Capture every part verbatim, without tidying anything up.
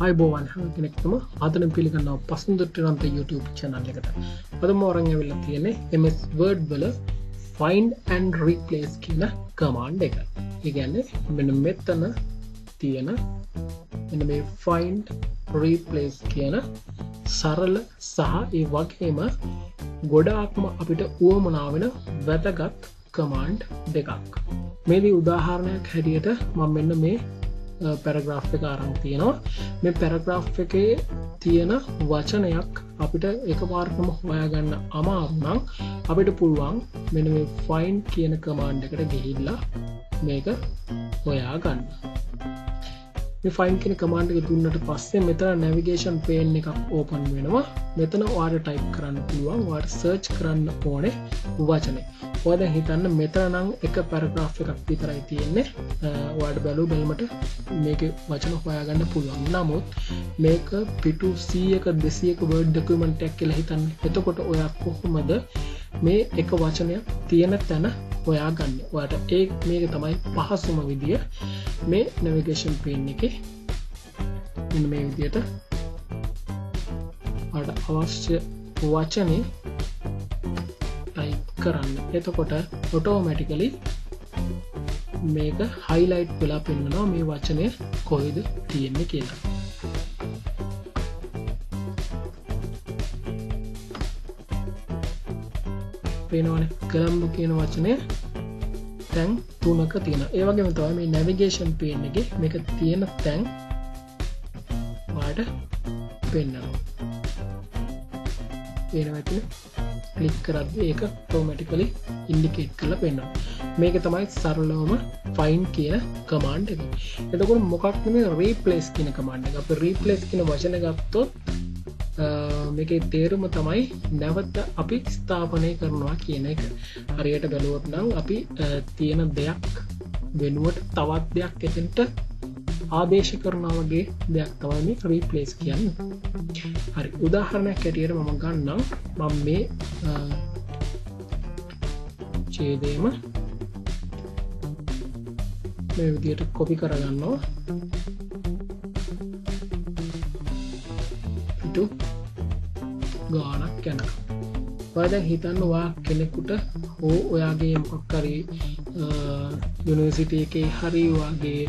Hi everyone, I am going to show you the YouTube channel. That's why M S Word find and replace command. Again, I find replace සරල සහ ඒ වගේම ගොඩාක්ම අපිට උවමනා වෙන වැදගත් command දෙකක්. මේදී උදාහරණයක් හැටියට මම මෙන්න මේ පැරග්‍රාෆ් එක අරන් තියනවා. මේ පැරග්‍රාෆ් එකේ තියෙන වචනයක් අපිට එකපාරටම හොයාගන්න අමාරු නම් අපිට පුළුවන් මෙන්න මේ find කියන කමාන්ඩ් එකට ගිහිල්ලා මේක හොයාගන්න. We find the command to the navigation pane open menu. Method order type කරන්න පුළුවන් ඔයාලට search කරන්න ඕනේ වචනේ. ඔය දැන් හිතන්න මෙතන නම් එක paragraph එකක් විතරයි තියෙන්නේ. ඔයාලට බැලුව බැලමට මේකේ වචන හොයාගන්න පුළුවන්. නමුත් මේක පිටු සීයක දෙසීයක word document එකක් කියලා හිතන්න. එතකොට ඔයා කොහොමද මේ එක වචනයක් තියෙන තැන හොයාගන්නේ? ඔයාලට ඒ මේක තමයි පහසුම විදිය. මේ navigation pane එකේ මෙන්න මේ විදියට අවශ්‍ය වචනේ type කරන්න. එතකොට automatically මේක highlight වෙලා පෙන්වනවා මේ වචනේ කොහෙද තියෙන්නේ කියලා. පේනවනේ column කියන වචනේ තැන් තුනක තියෙනවා. ඒ වගේම තමයි මේ navigation pane එකේ මේක තියෙන තැන් වලට පෙන්වනවා. Click කරද්දී ඒක automatically indicate කරලා පෙන්නනවා. මේක තමයි සරලවම find කියන command එක. එතකොට මොකක්ද මේ replace කියන command එක? අපි replace කියන වචන ගත්තොත් මේකේ තේරුම තමයි නැවත අපි ස්ථාපනය කරනවා කියන එක. හරියට බැලුවොත් නම් අපි තියෙන දෙයක් වෙනුවට තවත් දෙයක් එතනට ආදේශ කරනවා වගේ දෙයක් තමයි මේ රීප්ලේස් කියන්නේ. හරි උදාහරණයක් ඇටියට මම ගන්නම් මම මේ ඡේදයම මේ විදියට කොපි කරගන්නවා. පිටු ගානක් යනවා. ඔයා දැන් හිතන්නවා කෙනෙකුට හෝ ඔයාගේ මොකක් හරි යුනිවර්සිටි එකේ හරි වගේ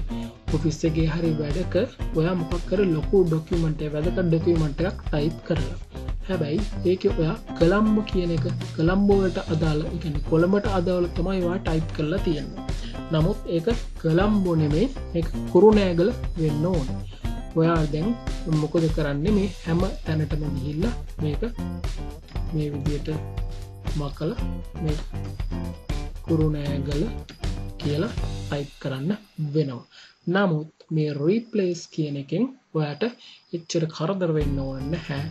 ඔෆිස් එකේ හරි වැඩක ඔයා මොකක් හරි ලොකු ડોකියුමන්ට් එකක් වැදගත් ડોකියුමන්ට් එකක් ටයිප් කරලා. හැබැයි ඒකේ ඔයා කොලම්බෝ කියන එක කොලම්බෝ වලට අදාළ, ඒ කියන්නේ කොළඹට අදාළ තමයි ඔයා ටයිප් කරලා තියෙන්නේ. නමුත් ඒක කොලම්බෝ නෙමෙයි, ඒක කුරුණෑගල වෙන්න ඕනේ. ඔයා දැන් මොකද කරන්නේ? මේ හැම තැනටම ගිහිල්ලා මේක මේ විදියට මකලා මේ කුරුණෑගල කියලා ටයිප් කරන්න වෙනවා. නමුත් මේ රීප්ලේස් කියන එකෙන් ඔයාට එච්චර කරදර වෙන්න ඕනේ නැහැ.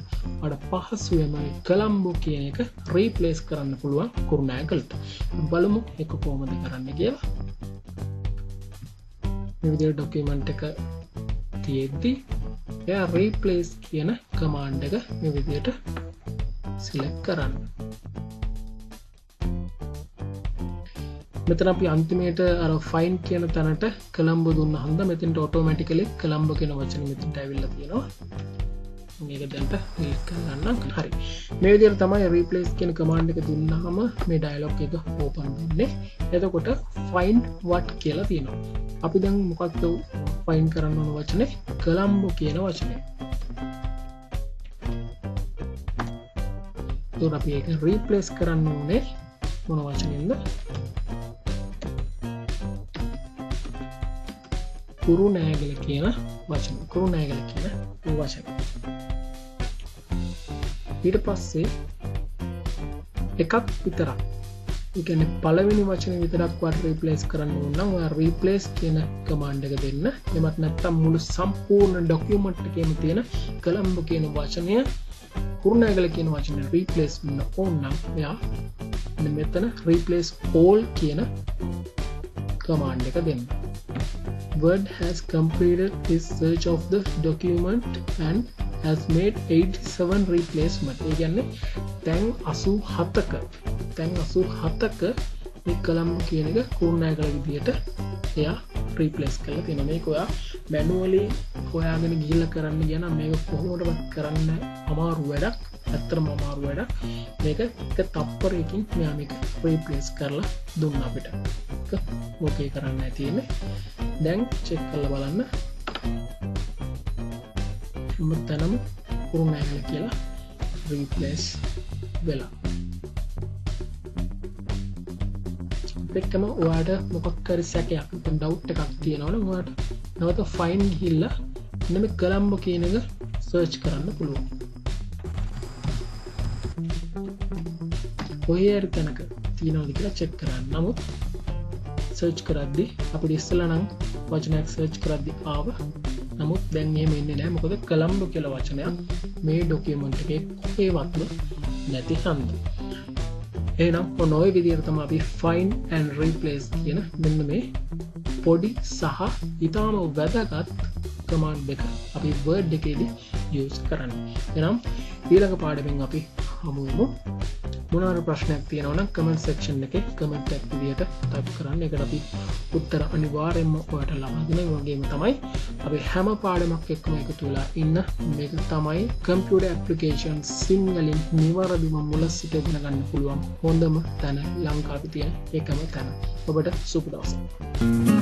ඔයාට පහසුවෙන්ම කොලම්බෝ කියන එක රීප්ලේස් කරන්න පුළුවන් කුරුණෑගලට. බලමු ඒක කොහොමද කරන්න කියලා. මේ විදියට ડોකියුමන්ට් එක තියෙද්දි එයා රීප්ලේස් කියන කමාන්ඩ් එක මේ විදියට select කරන්න. මෙතන අපි අන්තිමේට අර find කියන තැනට කොලම්බෝ දුන්නා හන්ද මෙතෙන්ට automatically කොලම්බෝ කියන වචනේ මෙතෙන්ට ඇවිල්ලා තියෙනවා. මේක දැන්ට click කරගන්න. හරි. මේ විදිහට තමයි replace කියන command එක දුන්නාම මේ dialog එක open වෙන්නේ. එතකොට find what කියලා තියෙනවා. අපි දැන් මොකක්ද find කරන්න ඕන වචනේ? කොලම්බෝ කියන වචනේ. तो आप ये कर replace करने वाले मनोवाचन इंदर कुरु नया गल किया ना वाचन कुरु नया गल किया ना वाचन इड पास से एकाक इतरा इकने पलाविनी वाचन इतरा क्वार्ट replace करने वाला वहाँ replace किया ना command का देना ये मतलब तब मूल संपूर्ण document के में देना कलम के ना वाचन या කුරුණෑගල කියන වචනේ රීප්ලේස් වෙන්න ඕන නම් එයා මෙන්න මෙතන රීප්ලේස් all කියන command එක දෙන්න. Word has completed its search of the document and has made eighty-seven replacement. ඒ කියන්නේ දැන් eighty-seven ක දැන් eighty-seven ක මේ කොලම් කියන එක කුරුණෑගල විදියට එයා replace කරලා තියෙනවා. මේක ඔයා මැනුවලි හොයාගෙන ගිහිල්ලා කරන්න ගියා නම් මේක කොහොමදවත් කරන්න අමාරු වැඩක්. ඇත්තටම අමාරු වැඩක්. මේක එක තප්පරයකින් මෙයා මේක replace කරලා දුන්න අපිට. ඒක ඕකේ කරන්නයි තියෙන්නේ. දැන් check කරලා බලන්න. මුත්තනම කුරුණාගල කියලා replace වෙලා. එකම ඔයාට මොකක් හරි සැකයක් නැත්නම් ඩවුට් එකක් තියෙනවනම් ඔයාට නැවත ෆයින් ගිහිල්ලා මෙන්න මේ කොලම්බෝ කියන එක සර්ච් කරන්න පුළුවන්. කොහේරි තැනක තියෙනවද කියලා චෙක් කරන්න. නමුත් සර්ච් කරද්දී අපිට ඉස්සෙල්ලා නම් වචනයක් සර්ච් කරද්දී ආව. නමුත් දැන් එහෙම එන්නේ නැහැ. මොකද කොලම්බෝ කියලා වචනයක් මේ ડોකියුමන්ට් එකේ කොහෙවත් නැති හන්ද. එහෙනම් ඔන්න ඔය විදිහට තමයි අපි find and replace කියන මෙන්න මේ පොඩි සහ ඊටම වැදගත් command එක අපි word එකේදී use කරන්නේ. එහෙනම් ඊළඟ පාඩමෙන් අපි හමු වෙමු. මොනවා ප්‍රශ්නයක් තියෙනවා නම් comment section එකේ comment එකක් විදිහට type කරන්න. ඒකට අපි උත්තර අනිවාර්යයෙන්ම ඔයාලට ලබා දෙනවා. වගේම තමයි අපි හැම පාඩමක් එක්කම එකතු වෙලා ඉන්න මේක තමයි computer application සිංහලෙන් නිවැරදිම මුල සිට ඉගෙන ගන්න පුළුවන් හොඳම තැන ලංකාවේ තියෙන එකම තැන. ඔබට සුබ දවසක්.